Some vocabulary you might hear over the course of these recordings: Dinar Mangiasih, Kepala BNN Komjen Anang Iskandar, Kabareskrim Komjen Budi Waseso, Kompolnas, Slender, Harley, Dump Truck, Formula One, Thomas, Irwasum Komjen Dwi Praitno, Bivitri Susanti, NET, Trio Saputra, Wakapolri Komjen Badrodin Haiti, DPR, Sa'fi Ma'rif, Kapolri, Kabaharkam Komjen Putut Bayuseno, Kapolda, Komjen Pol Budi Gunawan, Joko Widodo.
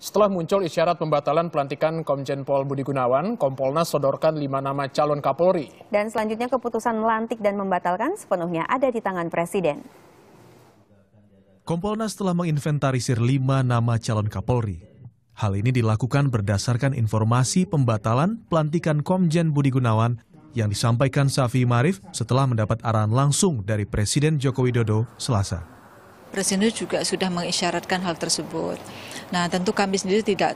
Setelah muncul isyarat pembatalan pelantikan Komjen Pol Budi Gunawan, Kompolnas sodorkan 5 nama calon Kapolri. Dan selanjutnya keputusan melantik dan membatalkan sepenuhnya ada di tangan Presiden. Kompolnas telah menginventarisir 5 nama calon Kapolri. Hal ini dilakukan berdasarkan informasi pembatalan pelantikan Komjen Budi Gunawan yang disampaikan Sa'fi Ma'rif setelah mendapat arahan langsung dari Presiden Joko Widodo Selasa. Presiden juga sudah mengisyaratkan hal tersebut. Nah, tentu kami sendiri tidak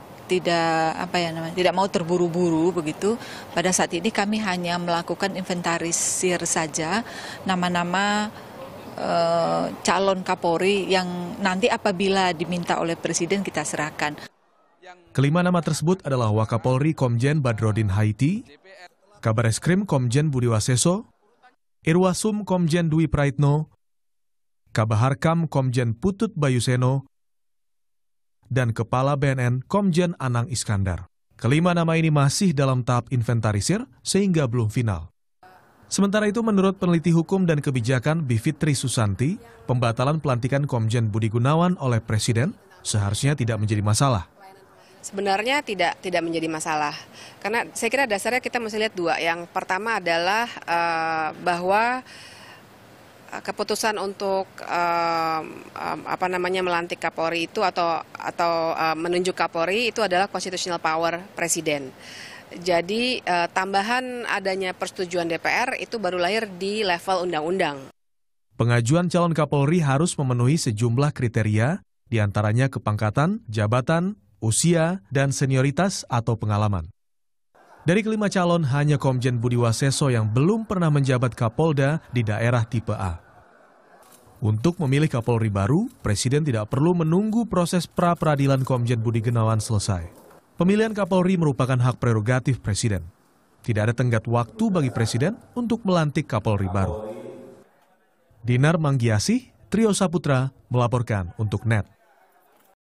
mau terburu-buru begitu. Pada saat ini kami hanya melakukan inventarisir saja nama-nama calon Kapolri yang nanti apabila diminta oleh Presiden kita serahkan. Kelima nama tersebut adalah Wakapolri Komjen Badrodin Haiti, Kabareskrim Komjen Budi Waseso, Irwasum Komjen Dwi Praitno, Kabaharkam Komjen Putut Bayuseno, dan Kepala BNN Komjen Anang Iskandar. Kelima nama ini masih dalam tahap inventarisir sehingga belum final. Sementara itu, menurut peneliti hukum dan kebijakan Bivitri Susanti, pembatalan pelantikan Komjen Budi Gunawan oleh Presiden seharusnya tidak menjadi masalah. Sebenarnya tidak menjadi masalah, karena saya kira dasarnya kita mesti lihat dua. Yang pertama adalah bahwa keputusan untuk melantik Kapolri itu atau menunjuk Kapolri itu adalah constitutional power Presiden. Jadi tambahan adanya persetujuan DPR itu baru lahir di level undang-undang. Pengajuan calon Kapolri harus memenuhi sejumlah kriteria, diantaranya kepangkatan, jabatan, usia, dan senioritas atau pengalaman. Dari kelima calon, hanya Komjen Budi Waseso yang belum pernah menjabat Kapolda di daerah tipe A. Untuk memilih Kapolri baru, Presiden tidak perlu menunggu proses pra-peradilan Komjen Budi Gunawan selesai. Pemilihan Kapolri merupakan hak prerogatif Presiden. Tidak ada tenggat waktu bagi Presiden untuk melantik Kapolri baru. Dinar Mangiasih, Trio Saputra, melaporkan untuk NET.